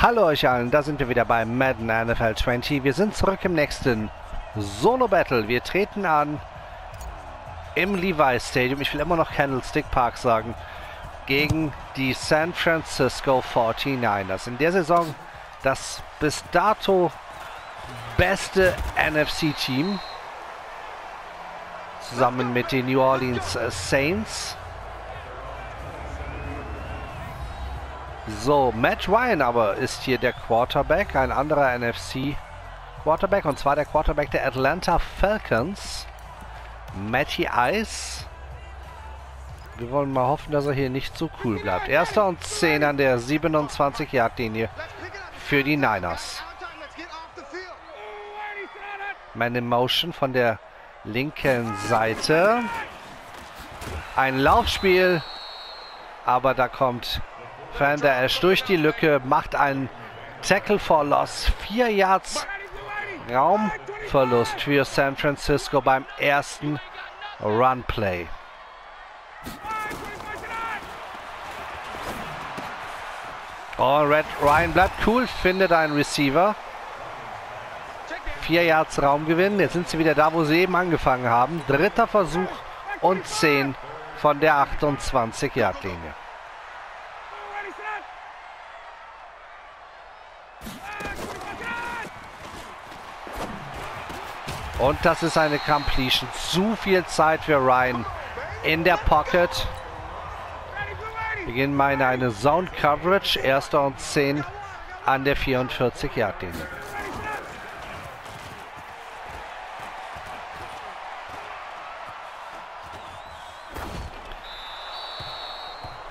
Hallo euch allen, da sind wir wieder bei Madden NFL 20. Wir sind zurück im nächsten Solo-Battle. Wir treten an im Levi Stadium, ich will immer noch Candlestick Park sagen, gegen die San Francisco 49ers. In der Saison das bis dato beste NFC-Team, zusammen mit den New Orleans Saints. So, Matt Ryan aber ist hier der Quarterback, ein anderer NFC-Quarterback, und zwar der Quarterback der Atlanta Falcons, Matty Ice. Wir wollen mal hoffen, dass er hier nicht so cool bleibt. 1. und 10 an der 27-Yard-Linie für die Niners. Man in Motion von der linken Seite. Ein Laufspiel, aber da kommt Fender Esch durch die Lücke, macht einen Tackle for Loss. 4 Yards Raumverlust für San Francisco beim ersten Runplay. Oh, Red Ryan bleibt cool, findet einen Receiver. 4 Yards Raumgewinn. Jetzt sind sie wieder da, wo sie eben angefangen haben. 3. Versuch und 10 von der 28-Yard-Linie. Und das ist eine Completion. Zu viel Zeit für Ryan in der Pocket. Wir gehen mal in eine Zone Coverage. 1. und 10 an der 44-Yard-Linie.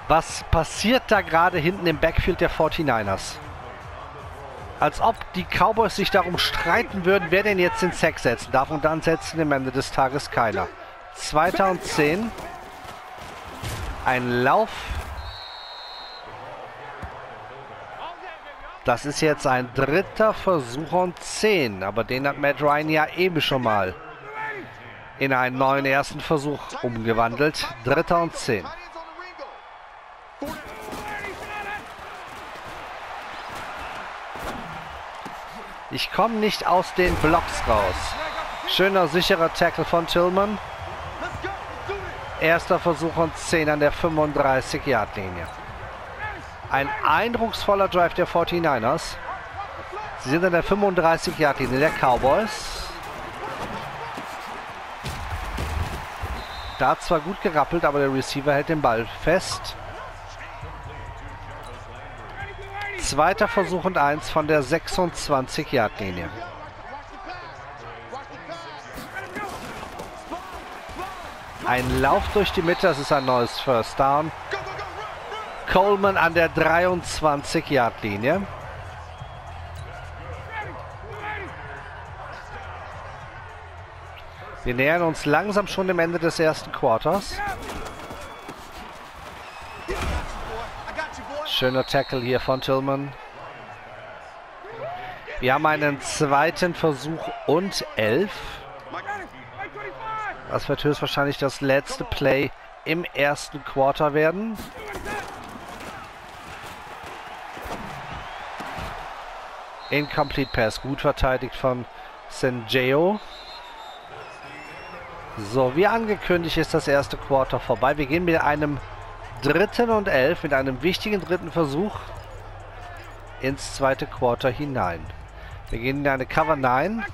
Was passiert da gerade hinten im Backfield der 49ers? Als ob die Cowboys sich darum streiten würden, wer denn jetzt den Sack setzen darf, und dann setzen am Ende des Tages keiner. 2. und 10. Ein Lauf. Das ist jetzt ein 3. Versuch und 10. Aber den hat Matt Ryan ja eben schon mal in einen neuen ersten Versuch umgewandelt. 3. und 10. Ich komme nicht aus den Blocks raus. Schöner, sicherer Tackle von Tillman. 1. Versuch und 10 an der 35-Yard-Linie. Ein eindrucksvoller Drive der 49ers. Sie sind an der 35-Yard-Linie der Cowboys. Da hat zwar gut gerappelt, aber der Receiver hält den Ball fest. 2. Versuch und 1 von der 26-Yard-Linie. Ein Lauf durch die Mitte, das ist ein neues First Down. Coleman an der 23-Yard-Linie. Wir nähern uns langsam schon dem Ende des ersten Quarters. Schöner Tackle hier von Tillman. Wir haben einen 2. Versuch und 11. Das wird höchstwahrscheinlich das letzte Play im ersten Quarter werden. Incomplete Pass, gut verteidigt von Sanjeo. So, wie angekündigt ist das erste Quarter vorbei. Wir gehen mit einem 3. und 11, mit einem wichtigen 3. Versuch ins zweite Quarter hinein. Wir gehen in eine Cover 9,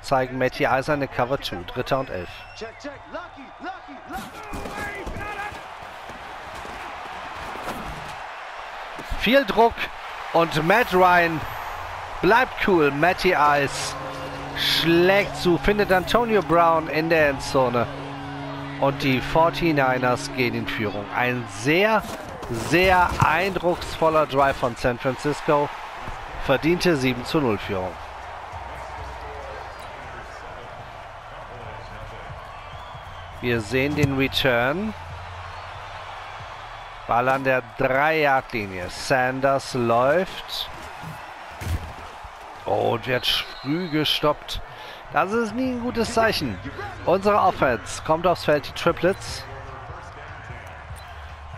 zeigen Matty Ice eine Cover 2, 3. und 11. Viel Druck und Matt Ryan bleibt cool. Matty Ice schlägt zu, findet Antonio Brown in der Endzone. Und die 49ers gehen in Führung. Ein sehr, sehr eindrucksvoller Drive von San Francisco. Verdiente 7:0 Führung. Wir sehen den Return. Ball an der 3-Yard-Linie. Sanders läuft. Oh, und wird früh gestoppt. Das ist nie ein gutes Zeichen. Unsere Offense kommt aufs Feld, die Triplets.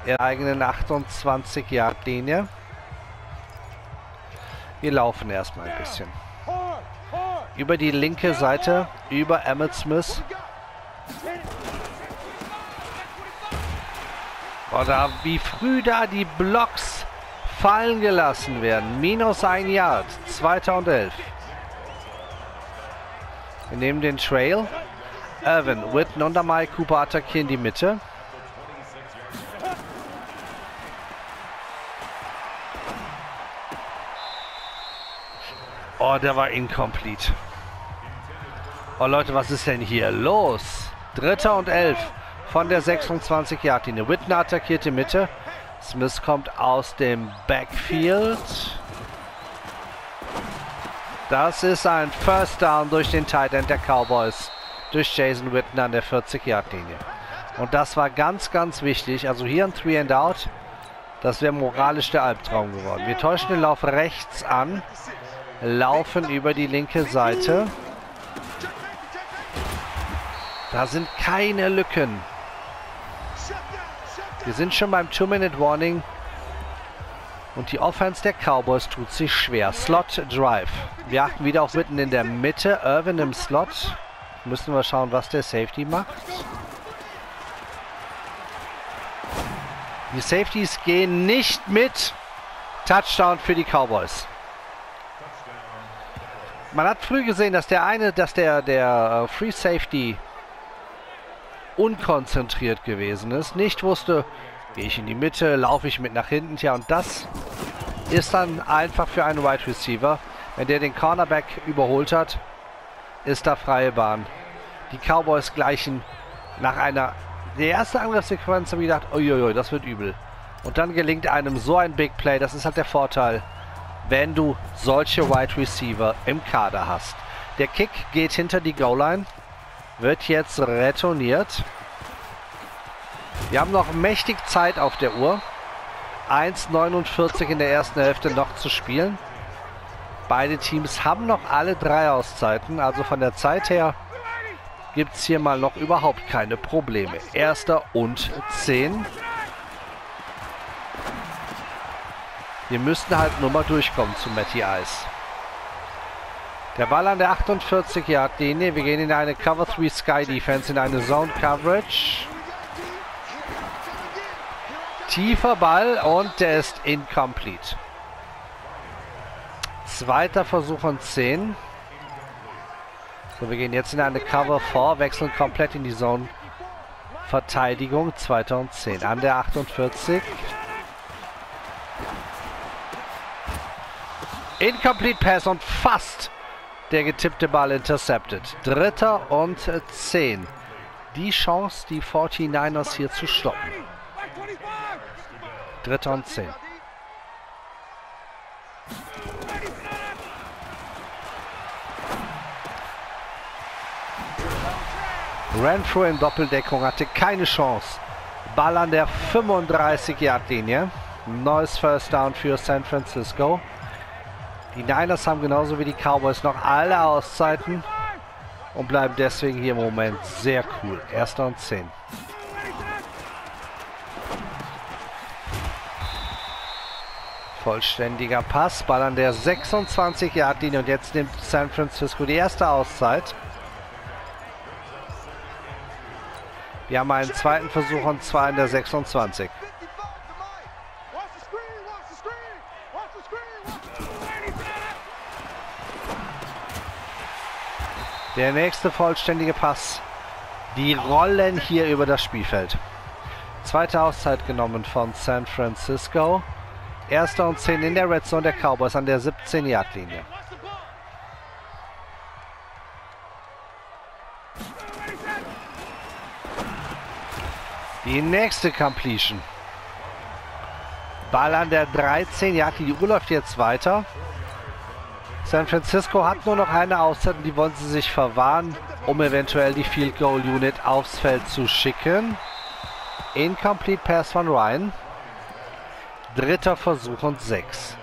Ihre eigenen 28-Yard-Linie. Wir laufen erstmal ein bisschen. Über die linke Seite, über Emmitt Smith. Oder wie früh da die Blocks fallen gelassen werden. Minus ein Yard. 2. und 11. Wir nehmen den Trail. Irvin, Witten und Mike Cooper attackieren die Mitte. Oh, der war incomplete. Oh Leute, was ist denn hier los? 3. und 11 von der 26-Yard-Linie. Whitney attackiert die Mitte. Smith kommt aus dem Backfield. Das ist ein First Down durch den Tight End der Cowboys. Durch Jason Whitner an der 40-Yard-Linie. Und das war ganz, ganz wichtig. Also hier ein 3-and-Out. Das wäre moralisch der Albtraum geworden. Wir täuschen den Lauf rechts an. Laufen über die linke Seite. Da sind keine Lücken. Wir sind schon beim 2-Minute-Warning. Und die Offense der Cowboys tut sich schwer. Slot-Drive. Wir achten wieder auf Witten in der Mitte. Irvin im Slot. Müssen wir schauen, was der Safety macht. Die Safeties gehen nicht mit. Touchdown für die Cowboys. Man hat früh gesehen, dass der Free Safety unkonzentriert gewesen ist. Nicht wusste, gehe ich in die Mitte, laufe ich mit nach hinten. Tja, und das ist dann einfach für einen Wide Receiver. Wenn der den Cornerback überholt hat, ist da freie Bahn. Die Cowboys gleichen nach einer... Die erste Angriffssequenz haben wir gedacht, uiuiui, das wird übel. Und dann gelingt einem so ein Big Play. Das ist halt der Vorteil, wenn du solche Wide Receiver im Kader hast. Der Kick geht hinter die Goal-Line. Wird jetzt retourniert. Wir haben noch mächtig Zeit auf der Uhr. 1:49 in der ersten Hälfte noch zu spielen. Beide Teams haben noch alle 3 Auszeiten. Also von der Zeit her gibt es hier mal noch überhaupt keine Probleme. 1. und 10. Wir müssten halt nur mal durchkommen zu Matty Ice. Der Ball an der 48-Yard-Linie. Wir gehen in eine Cover 3 Sky Defense, in eine Zone Coverage. Tiefer Ball und der ist incomplete. 2. Versuch und 10. So, wir gehen jetzt in eine Cover 4, wechseln komplett in die Zone Verteidigung. 2. und 10 an der 48. Incomplete Pass und fast der getippte Ball intercepted. 3. und 10. Die Chance, die 49ers hier zu stoppen. 3. und 10. Renfrew in Doppeldeckung hatte keine Chance. Ball an der 35-Yard-Linie. Neues First Down für San Francisco. Die Niners haben genauso wie die Cowboys noch alle Auszeiten und bleiben deswegen hier im Moment sehr cool. 1. und 10. Vollständiger Pass, Ball an der 26-Yard-Linie und jetzt nimmt San Francisco die erste Auszeit. Wir haben einen 2. Versuch und 2 an der 26. Der nächste vollständige Pass. Die rollen hier über das Spielfeld. 2. Auszeit genommen von San Francisco. 1. und 10 in der Red Zone der Cowboys an der 17-Yard-Linie. Die nächste Completion. Ball an der 13-Yard-Linie. Die Uhr läuft jetzt weiter. San Francisco hat nur noch eine Auszeit und die wollen sie sich verwahren, um eventuell die Field Goal Unit aufs Feld zu schicken. Incomplete Pass von Ryan. 3. Versuch und 6.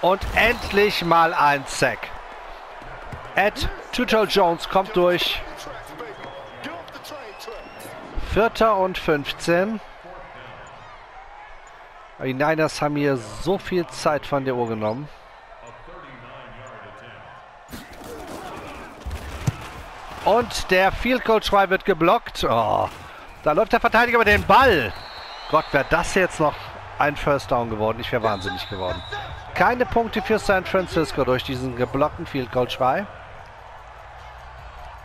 Und endlich mal ein Sack. Ed Too Tall Jones kommt durch. 4. und 15. Die Niners haben hier so viel Zeit von der Uhr genommen. Und der Field Goal Try wird geblockt. Oh, da läuft der Verteidiger über den Ball. Gott, wäre das jetzt noch ein First Down geworden. Ich wäre wahnsinnig geworden. Keine Punkte für San Francisco durch diesen geblockten Field Goal Try.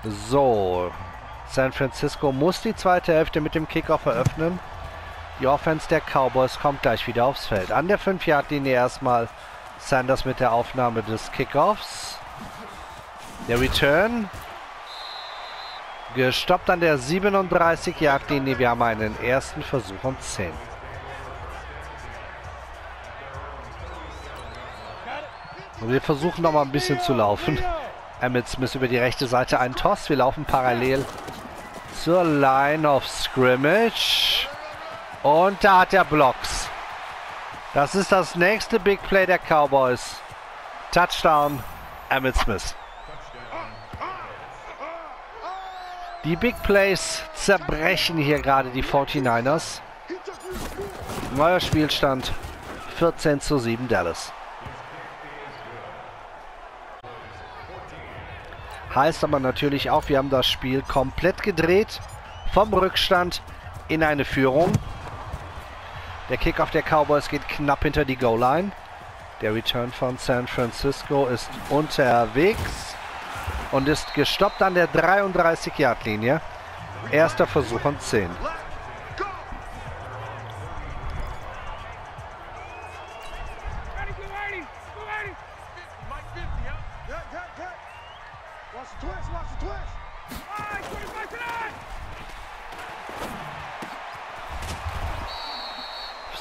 So, San Francisco muss die zweite Hälfte mit dem Kickoff eröffnen. Die Offense der Cowboys kommt gleich wieder aufs Feld. An der 5-Yard-Linie erstmal Sanders mit der Aufnahme des Kickoffs. Der Return. Gestoppt an der 37-Yard-Linie. Wir haben einen ersten Versuch und 10. Und wir versuchen nochmal ein bisschen zu laufen. Emmitt Smith über die rechte Seite. Ein Toss. Wir laufen parallel zur Line of Scrimmage. Und da hat er Blocks. Das ist das nächste Big Play der Cowboys. Touchdown, Emmitt Smith. Die Big Plays zerbrechen hier gerade die 49ers. Neuer Spielstand 14:7 Dallas. Heißt aber natürlich auch, wir haben das Spiel komplett gedreht. Vom Rückstand in eine Führung. Der Kickoff der Cowboys geht knapp hinter die Goal-Line. Der Return von San Francisco ist unterwegs und ist gestoppt an der 33-Yard-Linie. Erster Versuch und 10.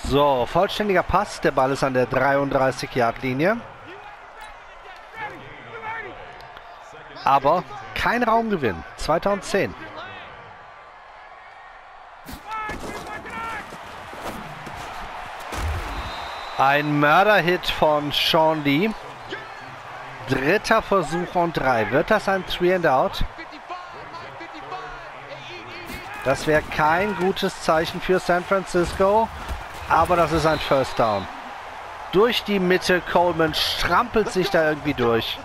So, vollständiger Pass. Der Ball ist an der 33-Yard-Linie. Aber kein Raumgewinn. 2010. Ein Mörderhit von Sean Lee. 3. Versuch und 3. Wird das ein 3-and-out? Das wäre kein gutes Zeichen für San Francisco. Aber das ist ein First Down. Durch die Mitte, Coleman strampelt sich da irgendwie durch.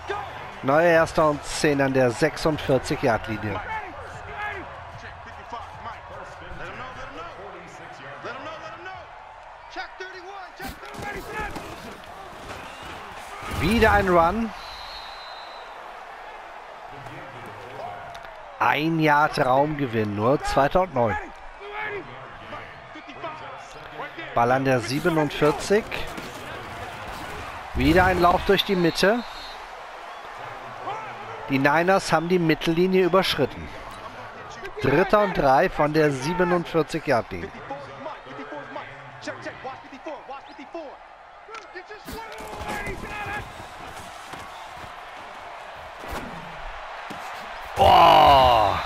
Neuer 1. und 10 an der 46-Yard-Linie. Wieder ein Run. 1 Yard Raumgewinn, nur 2009. Ball an der 47. Wieder ein Lauf durch die Mitte. Die Niners haben die Mittellinie überschritten. 3. und 3 von der 47-Yard-Linie. Boah!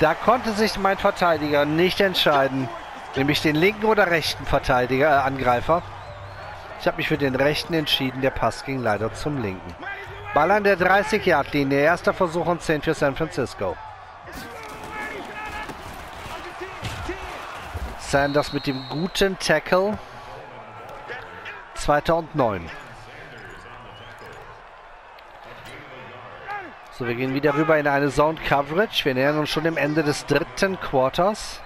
Da konnte sich mein Verteidiger nicht entscheiden. Nämlich den linken oder rechten Verteidiger, Angreifer. Ich habe mich für den rechten entschieden. Der Pass ging leider zum linken. Ball an der 30-Yard-Linie. 1. Versuch und 10 für San Francisco. Sanders mit dem guten Tackle. 2009. So, wir gehen wieder rüber in eine Zone-Coverage. Wir nähern uns schon dem Ende des 3. Quarters.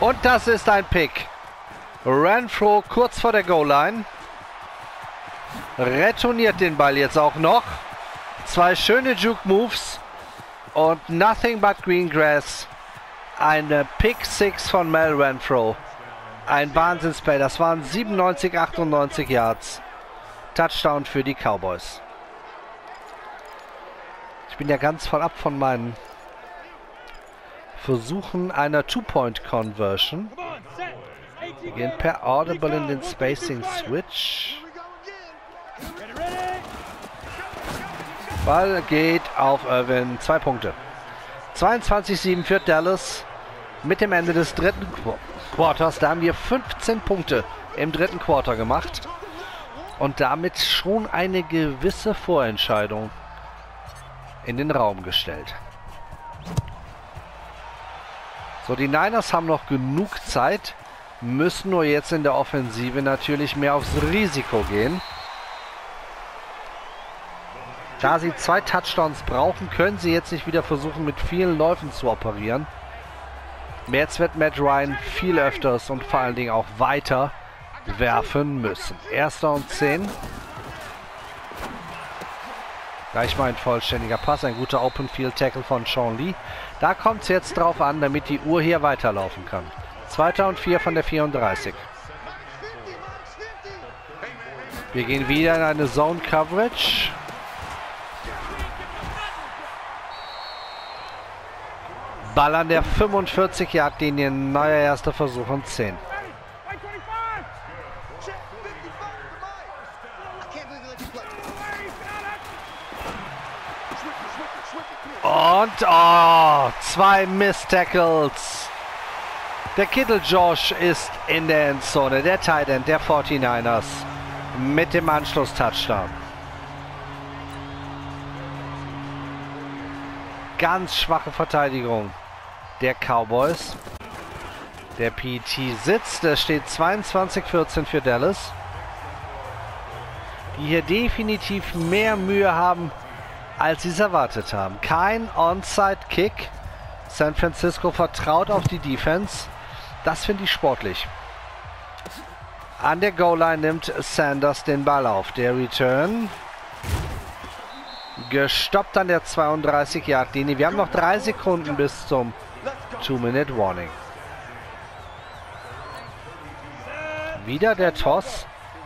Und das ist ein Pick. Renfro kurz vor der Goal-Line. Retourniert den Ball jetzt auch noch. 2 schöne Juke-Moves. Und nothing but green grass. Eine Pick-6 von Mel Renfro. Ein Wahnsinnsplay. Das waren 97, 98 Yards. Touchdown für die Cowboys. Ich bin ja ganz voll ab von meinen Versuchen einer Two-Point-Conversion. Wir gehen per Audible in den Spacing-Switch. Ball geht auf Irvin. 2 Punkte. 22:7 für Dallas mit dem Ende des 3. Quarters. Da haben wir 15 Punkte im dritten Quarter gemacht. Und damit schon eine gewisse Vorentscheidung in den Raum gestellt. So, die Niners haben noch genug Zeit, müssen nur jetzt in der Offensive natürlich mehr aufs Risiko gehen. Da sie 2 Touchdowns brauchen, können sie jetzt nicht wieder versuchen, mit vielen Läufen zu operieren. Jetzt wird Matt Ryan viel öfters und vor allen Dingen auch weiter werfen müssen. 1. und 10. Gleich mal ein vollständiger Pass, ein guter Open Field Tackle von Sean Lee. Da kommt es jetzt drauf an, damit die Uhr hier weiterlaufen kann. 2. und 4 von der 34. Wir gehen wieder in eine Zone Coverage. Ball an der 45-Yard-Linie, neuer erster Versuch und 10. Und, oh, 2 Miss-Tackles. Der Kittel Josh ist in der Endzone, der Tight End der 49ers mit dem Anschluss-Touchdown. Ganz schwache Verteidigung der Cowboys. Der PT sitzt, es steht 22-14 für Dallas. Die hier definitiv mehr Mühe haben, als sie es erwartet haben. Kein Onside-Kick. San Francisco vertraut auf die Defense. Das finde ich sportlich. An der Goal-Line nimmt Sanders den Ball auf. Der Return gestoppt an der 32-Yard-Linie. Wir haben noch 3 Sekunden bis zum 2-Minute-Warning. Wieder der Toss.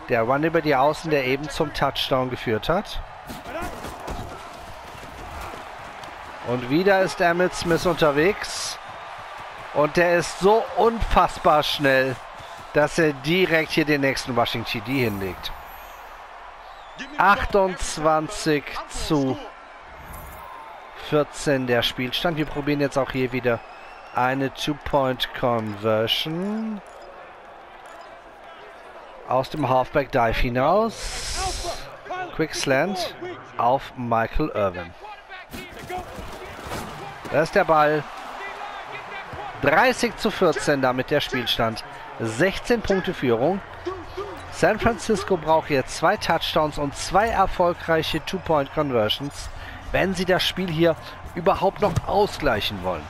Der Run über die Außen, der eben zum Touchdown geführt hat. Und wieder ist Emmitt Smith unterwegs. Und der ist so unfassbar schnell, dass er direkt hier den nächsten Rushing TD hinlegt. 28-14 der Spielstand. Wir probieren jetzt auch hier wieder eine Two-Point-Conversion. Aus dem Halfback-Dive hinaus. Quick Slant auf Michael Irvin. Da ist der Ball. 30-14 damit der Spielstand. 16 Punkte Führung. San Francisco braucht jetzt 2 Touchdowns und 2 erfolgreiche Two-Point-Conversions, wenn sie das Spiel hier überhaupt noch ausgleichen wollen.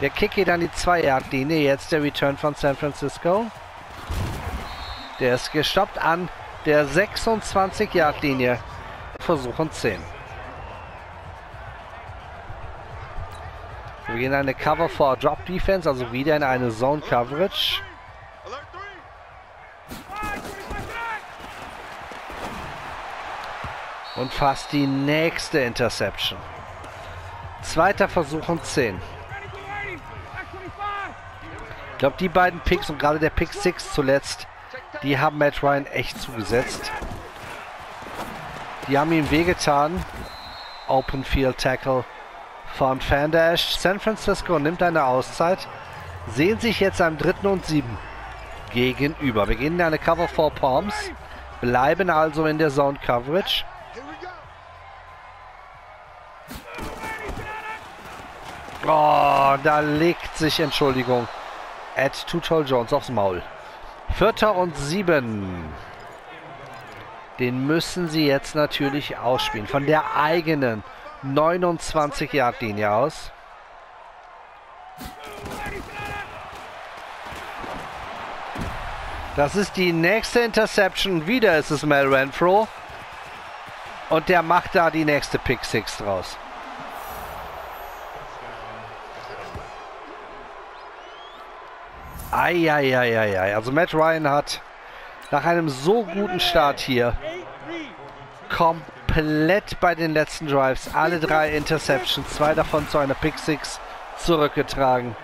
Der Kick geht an die 2-Yard-Linie, jetzt der Return von San Francisco. Der ist gestoppt an der 26-Yard-Linie. Versuch und 10. Wir gehen in eine Cover-4-Drop-Defense, also wieder in eine Zone-Coverage. Und fast die nächste Interception. 2. Versuch und 10. Ich glaube, die beiden Picks und gerade der Pick 6 zuletzt, die haben Matt Ryan echt zugesetzt. Die haben ihm wehgetan. Open Field Tackle von Fender Esch. San Francisco nimmt eine Auszeit. Sehen sich jetzt am 3. und 7 gegenüber. Wir gehen in eine Cover 4 Palms. Bleiben also in der Zone Coverage. Oh, da legt sich, Entschuldigung, Ed Too Tall Jones aufs Maul. 4. und 7. Den müssen sie jetzt natürlich ausspielen. Von der eigenen 29-Yard-Linie aus. Das ist die nächste Interception. Wieder ist es Mel Renfro. Und der macht da die nächste Pick 6 draus. Eieieiei. Also Matt Ryan hat nach einem so guten Start hier komplett bei den letzten Drives alle 3 Interceptions, 2 davon zu einer Pick 6 zurückgetragen.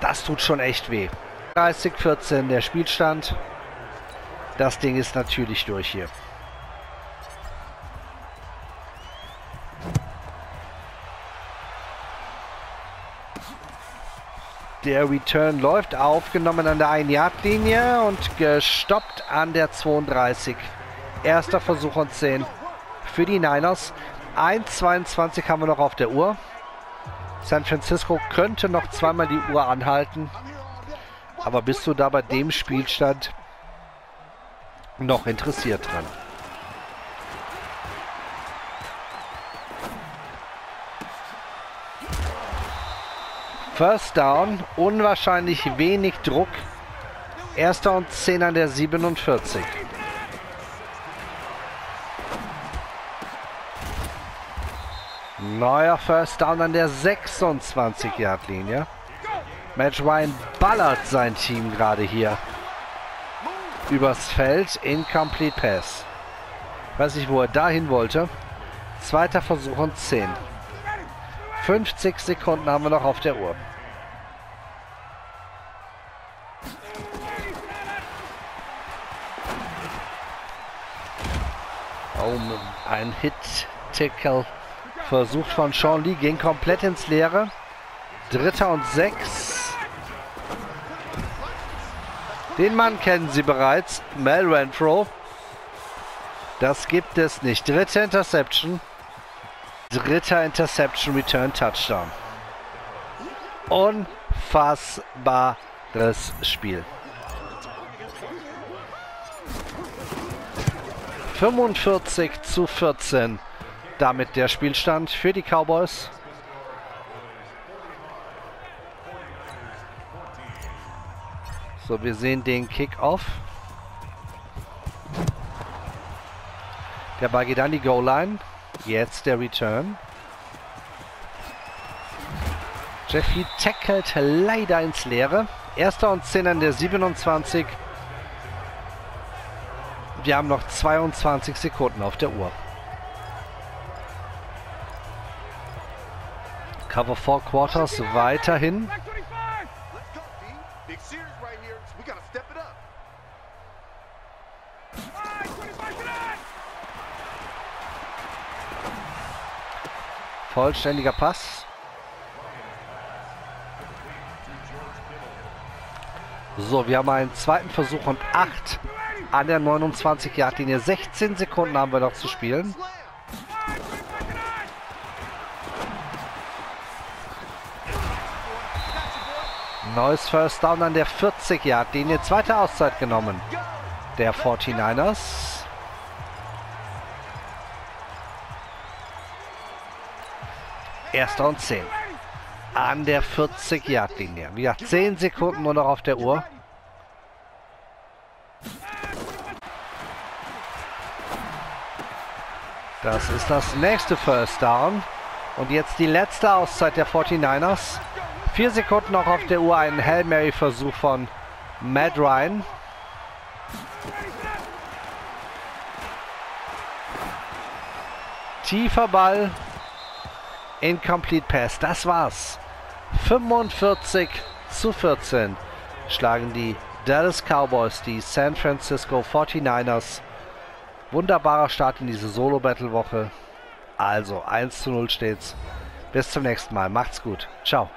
Das tut schon echt weh. 30-14 der Spielstand. Das Ding ist natürlich durch hier. Der Return läuft, aufgenommen an der 1-Yard-Linie und gestoppt an der 32. Erster Versuch und 10 für die Niners. 1:22 haben wir noch auf der Uhr. San Francisco könnte noch zweimal die Uhr anhalten. Aber bist du da bei dem Spielstand noch interessiert dran? First Down, unwahrscheinlich wenig Druck. Erster und 10 an der 47. Neuer First Down an der 26-Yard-Linie. Matt Ryan ballert sein Team gerade hier übers Feld. Incomplete Pass. Weiß nicht, wo er dahin wollte. Zweiter Versuch und 10. 50 Sekunden haben wir noch auf der Uhr. Oh, ein Hit-Tickle. Versuch von Sean Lee, ging komplett ins Leere. Dritter und 6. Den Mann kennen Sie bereits, Mel Renfro. Das gibt es nicht. Dritte Interception. Dritter Interception, Return, Touchdown. Unfassbares Spiel. 45:14. Damit der Spielstand für die Cowboys. So, wir sehen den Kickoff. Der Ball geht an die Goal-Line. Jetzt der Return. Jeffy tackelt leider ins Leere. Erster und 10 an der 27. Wir haben noch 22 Sekunden auf der Uhr. Cover 4 Quarters weiterhin. Vollständiger Pass. So, wir haben einen zweiten Versuch und 8 an der 29-Yard-Linie. 16 Sekunden haben wir noch zu spielen. Neues First Down an der 40-Yard-Linie. Zweite Auszeit genommen der 49ers. Erster und 10. An der 40-Yard-Linie. Wie gesagt, 10 Sekunden nur noch auf der Uhr. Das ist das nächste First Down. Und jetzt die letzte Auszeit der 49ers. 4 Sekunden noch auf der Uhr, ein Hail Mary-Versuch von Matt Ryan. Tiefer Ball, incomplete Pass, das war's. 45:14 schlagen die Dallas Cowboys die San Francisco 49ers. Wunderbarer Start in diese Solo-Battle-Woche. Also 1:0 steht's. Bis zum nächsten Mal, macht's gut, ciao.